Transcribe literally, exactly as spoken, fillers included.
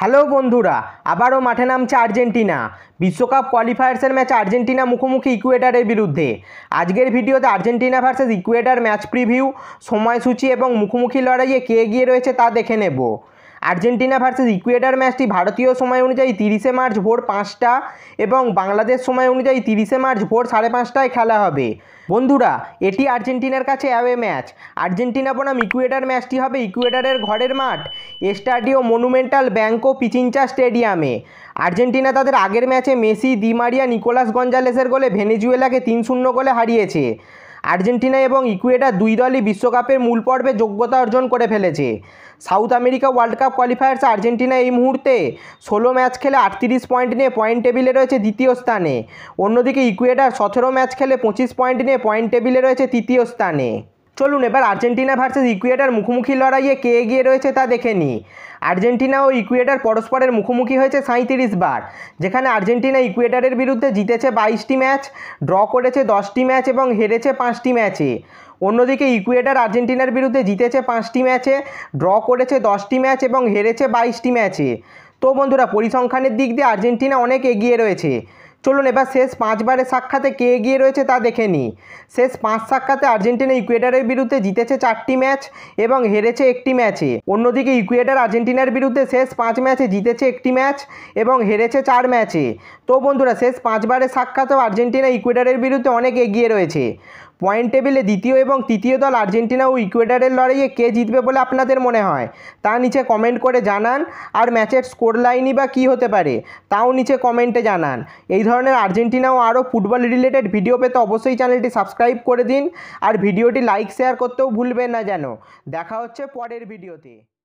Hello বন্ধুরা, আবারও মাঠে নামছে আর্জেন্টিনা। বিশ্বকাপ কোয়ালিফায়ার্সের ম্যাচ আর্জেন্টিনা মুখোমুখি ইকুয়েডরের বিরুদ্ধে। আজকের ভিডিওতে Argentina versus Ecuador match preview, সময়সূচি এবং মুখোমুখি লড়াইয়ে কে এগিয়ে রয়েছে তা দেখে নেব। আর্জেন্টিনা ভার্সেস ইকুয়েডর ম্যাচটি ভারতীয় সময় অনুযায়ী তিরিশে মার্চ ভোর পাঁচটা এবং বাংলাদেশ সময় অনুযায়ী তিরিশে মার্চ ভোর সাড়ে পাঁচটায় খেলা হবে। বন্ধুরা, এটি আর্জেন্টিনার কাছে অ্যাওয়ে ম্যাচ। আর্জেন্টিনা বনাম ইকুয়েডর ম্যাচটি হবে ইকুয়েডরের ঘরের মাঠ এস্টাডিও মনুমেন্টাল ব্যাংকো পিচিঞ্চা স্টেডিয়ামে। আর্জেন্টিনা তাদের আগের ম্যাচে মেসি, ডিমারিয়া, নিকোলাস গঞ্জালেসের গোলে ভেনেজুয়েলাকে তিন শূন্য গোলে হারিয়েছে। আর্জেন্টিনা এবং ইকুয়েডর দুই দলই বিশ্বকাপের মূল পর্বে যোগ্যতা অর্জন করে ফেলেছে। South America World Cup qualifiers Argentina এই মুহূর্তে ষোলো ম্যাচ খেলে আটত্রিশ পয়েন্ট নিয়ে পয়েন্ট টেবিলে রয়েছে দ্বিতীয় স্থানে। অন্যদিকে ইকুয়েডর সতেরো ম্যাচ খেলে পঁচিশ পয়েন্ট নিয়ে পয়েন্ট টেবিলে রয়েছে তৃতীয় স্থানে। চলুন এবার আর্জেন্টিনা ভার্সেস ইকুয়েডর মুখোমুখি লড়াইয়ে কে এগিয়ে রয়েছে তা দেখে নিই। আর্জেন্টিনা ও ইকুয়েডর পরস্পরের মুখোমুখি হয়েছে সাঁইত্রিশ বার, যেখানে আর্জেন্টিনা ইকুয়েডরের বিরুদ্ধে জিতেছে বাইশটি ম্যাচ, ড্র করেছে দশটি ম্যাচ এবং হেরেছে পাঁচটি ম্যাচে। অন্যদিকে ইকুয়েডর আর্জেন্টিনার বিরুদ্ধে জিতেছে পাঁচটি ম্যাচে, ড্র করেছে দশটি ম্যাচ এবং হেরেছে বাইশটি ম্যাচে। তো বন্ধুরা, পরিসংখ্যানের দিক দিয়ে আর্জেন্টিনা অনেক এগিয়ে রয়েছে। চলুন এবার শেষ পাঁচবারের সাক্ষাতে কে এগিয়ে রয়েছে তা দেখে নিই। শেষ পাঁচ সাক্ষাতে আর্জেন্টিনা ইকুয়েডরের বিরুদ্ধে জিতেছে চারটি ম্যাচ এবং হেরেছে একটি ম্যাচে। অন্যদিকে ইকুয়েডর আর্জেন্টিনার বিরুদ্ধে শেষ পাঁচ ম্যাচে জিতেছে একটি ম্যাচ এবং হেরেছে চার ম্যাচে। তো বন্ধুরা, শেষ পাঁচবারের সাক্ষাতেও আর্জেন্টিনা ইকুয়েডরের বিরুদ্ধে অনেক এগিয়ে রয়েছে। পয়েন্ট টেবিলে দ্বিতীয় এবং তৃতীয় দল আর্জেন্টিনা ও ইকুয়েডরের লড়াইয়ে কে জিতবে বলে আপনাদের মনে হয় তা নিচে কমেন্ট করে জানান। আর ম্যাচের স্কোর লাইনই বা কী হতে পারে তাও নিচে কমেন্টে জানান। এই ধরনের আর্জেন্টিনা ও আরও ফুটবল রিলেটেড ভিডিও পেতে অবশ্যই চ্যানেলটি সাবস্ক্রাইব করে দিন। আর ভিডিওটি লাইক শেয়ার করতেও ভুলবেন না যেন। দেখা হচ্ছে পরের ভিডিওতে।